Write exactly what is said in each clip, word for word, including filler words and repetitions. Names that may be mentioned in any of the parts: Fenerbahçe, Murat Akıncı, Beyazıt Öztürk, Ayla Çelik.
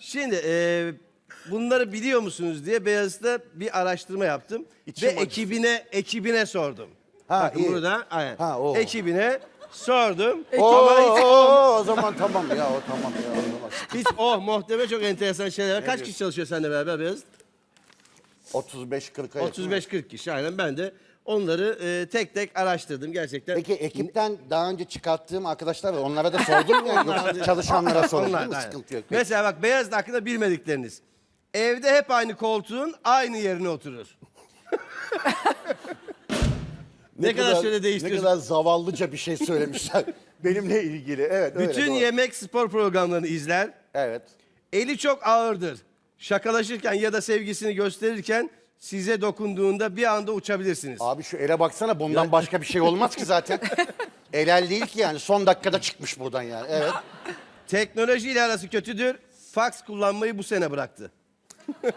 Şimdi e, bunları biliyor musunuz diye Beyazıt'ta bir araştırma yaptım. İçim ve acısı. ekibine ekibine sordum. Ha, bakın iyi. Burada aynen. Ha, o. Ekibine sordum. Oo, o, o, o zaman tamam ya o tamam ya. O zaman. Hiç oh muhteme çok enteresan şeyler var. Kaç evet. kişi çalışıyor seninle beraber Beyazıt? otuz beş kırka otuz beş kırk kişi aynen ben de. Onları e, tek tek araştırdım gerçekten. Peki ekipten daha önce çıkarttığım arkadaşlar var. Onlara da sordum ya. Yoksa çalışanlara sordum. Sıkıntı yok. Mesela bak Beyazıt hakkında bilmedikleriniz. Evde hep aynı koltuğun aynı yerine oturur. ne, ne kadar şöyle değiştiriyorsun. Ne kadar zavallıca bir şey söylemişler. Benimle ilgili. Evet. Bütün öyle, yemek spor programlarını izler. Evet. Eli çok ağırdır. Şakalaşırken ya da sevgisini gösterirken size dokunduğunda bir anda uçabilirsiniz. Abi şu ele baksana bundan ya. Başka bir şey olmaz ki zaten. Elel değil ki yani son dakikada çıkmış buradan yani. Evet. Teknoloji ile arası kötüdür. Faks kullanmayı bu sene bıraktı.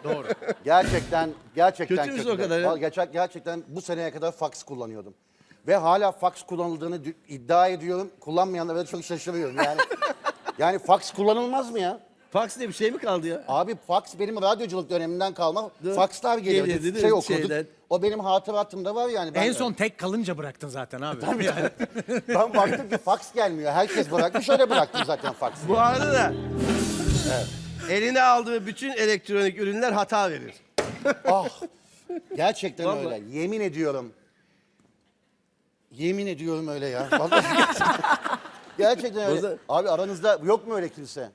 Doğru. Gerçekten gerçekten kötü. O kadar. Gerçek, gerçekten bu seneye kadar faks kullanıyordum. Ve hala faks kullanıldığını iddia ediyorum. Kullanmayanlara da çok şaşırıyorum yani. Yani faks kullanılmaz mı ya? Faks diye bir şey mi kaldı ya? Abi faks benim radyoculuk döneminden kalma. Fakslar geliyor. Geliyor değil, şey değil, okuduk. Şeyden. O benim hatıratımda var yani. Ben en son de... tek kalınca bıraktın zaten abi. Tabii yani. Ben baktım ki faks gelmiyor. Herkes bırakmış öyle bıraktım zaten faksı. Bu arada da evet. Eline aldığı bütün elektronik ürünler hata verir. Ah gerçekten vallahi. Öyle. Yemin ediyorum. Yemin ediyorum öyle ya. Gerçekten öyle. Abi aranızda yok mu öyle kimse?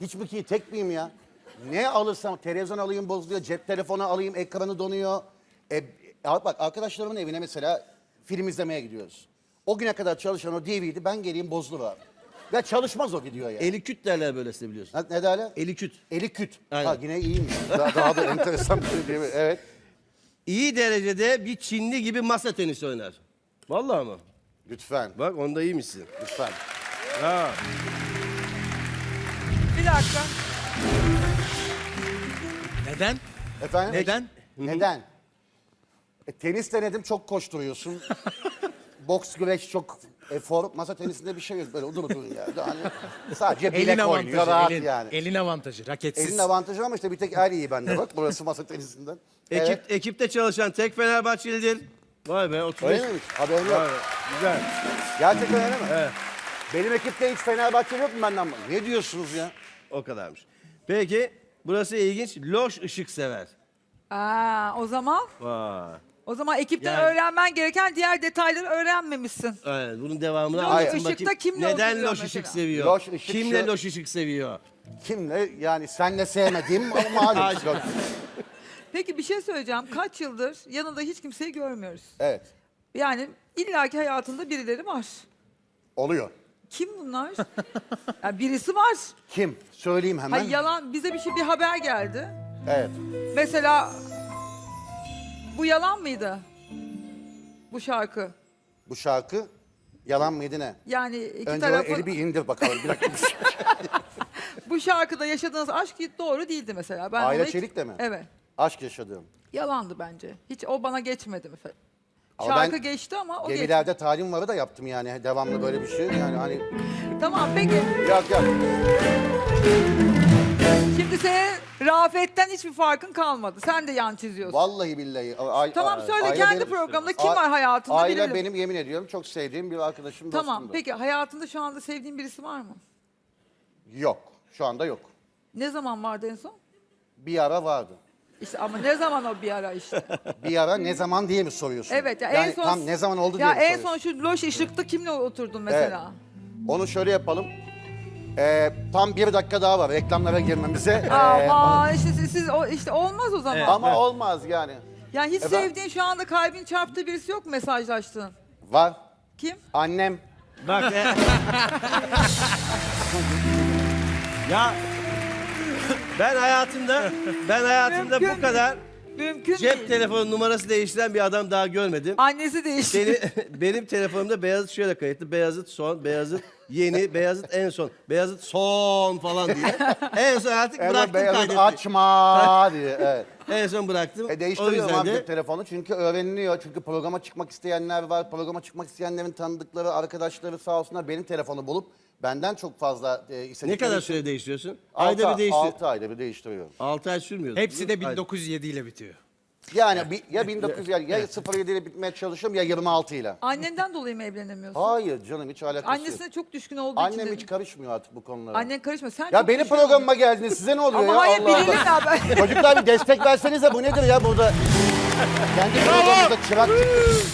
Hiç mi ki tek miyim ya? Ne alırsam televizyon alayım bozuluyor, cep telefonu alayım ekranı donuyor. E, bak arkadaşlarımın evine mesela film izlemeye gidiyoruz. O güne kadar çalışan o D V D ben geleyim bozulur abi. Ya çalışmaz o video ya. Eli küt derler böylesine biliyorsun. Ne derler? Eli küt. Eli küt. Aynen. Ha yine iyiymiş. Daha, daha da enteresan bir şey değil mi? Evet. İyi derecede bir Çinli gibi masa tenisi oynar. Vallahi mı? Lütfen. Bak onda iyiymişsin. Lütfen. Ha. Bir dakika. Neden? Efendim? Neden? Neden? E, tenis denedim çok koşturuyorsun. Boks güreş çok efor. Masa tenisinde bir şey yok böyle odur odur ya. Yani sadece bilek oynuyor rahat elin, yani. Elin avantajı raketsiz. Elin avantajı ama işte bir tek el iyi bende bak burası masa tenisinden. Evet. Ekip, ekipte çalışan tek Fenerbahçelidir. Vay be otuz beş. Öyle miymiş? Haberim yok. Güzel. Gerçekten öyle mi? Evet. Benim ekipte hiç Fenerbahçeli yok mu benden? Ne diyorsunuz ya? O kadarmış. Peki burası ilginç. Loş ışık sever. Aa, o zaman? Vay. O zaman ekipten yani, öğrenmen gereken diğer detayları öğrenmemişsin. Evet, bunun devamını anlatayım. Loş ışıkta kimle neden loş ışık seviyor? Loş ışık kimle şu... loş ışık seviyor? Kimle? Yani senle sevmediğim ama hadi. Peki bir şey söyleyeceğim. Kaç yıldır yanında hiç kimseyi görmüyoruz. Evet. Yani illaki hayatında birileri var. Oluyor. Kim bunlar? Ya birisi var. Kim? Söyleyeyim hemen. Hayır, yalan bize bir şey bir haber geldi. Evet. Mesela bu yalan mıydı? Bu şarkı. Bu şarkı yalan mıydı ne? Yani iki önce tarafı... eli bir indir bakalım. Bir dakika. Bu şarkıda yaşadığınız aşk doğru değildi mesela. Ben Ayla Çelik de hiç... mi? Evet. Aşk yaşadığım. Yalandı bence. Hiç o bana geçmedi mesela. Ama şarkı geçti ama o gemilerde geçti. Talim varı da yaptım yani devamlı böyle bir şey yani hani. Tamam peki. Yok yok. Şimdi senin Rafet'ten hiçbir farkın kalmadı. Sen de yan çiziyorsun. Vallahi billahi. Ay, tamam söyle Ayla kendi benim, programda kim var hayatında Ayla bilelim. Benim yemin ediyorum çok sevdiğim bir arkadaşım tamam, dostumdu. Tamam peki hayatında şu anda sevdiğin birisi var mı? Yok şu anda yok. Ne zaman vardı en son? Bir ara vardı. İşte ama ne zaman o bir ara işte? Bir ara ne zaman diye mi soruyorsun? Evet ya yani en son tam ne zaman oldu ya diye en mi son şu loş ışıkta kimle oturdun mesela? Evet. Onu şöyle yapalım. Ee, tam bir dakika daha var reklamlara girmemize. Ama ee, işte siz o işte olmaz o zaman. Evet, ama evet, olmaz yani. Yani hiç Efendim? sevdiğin şu anda kalbin çarptığı birisi yok mu mesajlaştığın? Var. Kim? Annem. Bak. E ya. Ben hayatımda, ben hayatımda mümkün bu kadar mümkün cep değil. Telefonu numarası değiştiren bir adam daha görmedim. Annesi değişti. Benim, benim telefonumda Beyazıt şöyle kayıtlı. Beyazıt son, Beyazıt yeni, Beyazıt en son, Beyazıt son falan diye. En son artık evet, bıraktım Beyazıt kaydetti. Açma diye. Evet. En son bıraktım. E değiştiriyorum abi de... telefonu çünkü öğreniliyor. Çünkü programa çıkmak isteyenler var. Programa çıkmak isteyenlerin tanıdıkları, arkadaşları sağ olsunlar benim telefonu bulup Benden çok fazla e, istedikleri... Ne kadar sürede değiştiriyorsun? Ayda bir değiştiriyorum. altı ayda bir değiştiriyorum. altı ay sürmüyor. Hepsi de bin dokuz yüz yedi ile bitiyor. Yani bi, ya bin dokuz yüz yani ya sıfır yedi ile bitmeye çalışıyorum ya yirmi altı ile. Annenden dolayı mı evlenemiyorsun? Hayır canım, hiç alakası Annesine yok. Annesine çok düşkün olduğu Annem için. Annem hiç karışmıyor artık bu konulara. Annen karışmıyor. Sen ya benim programıma geldiniz, size ne oluyor ama ya? Ama hayır, bilelim abi. Çocuklar bir destek versenize, bu nedir ya burada? Kendi programımızda çırak çıktı.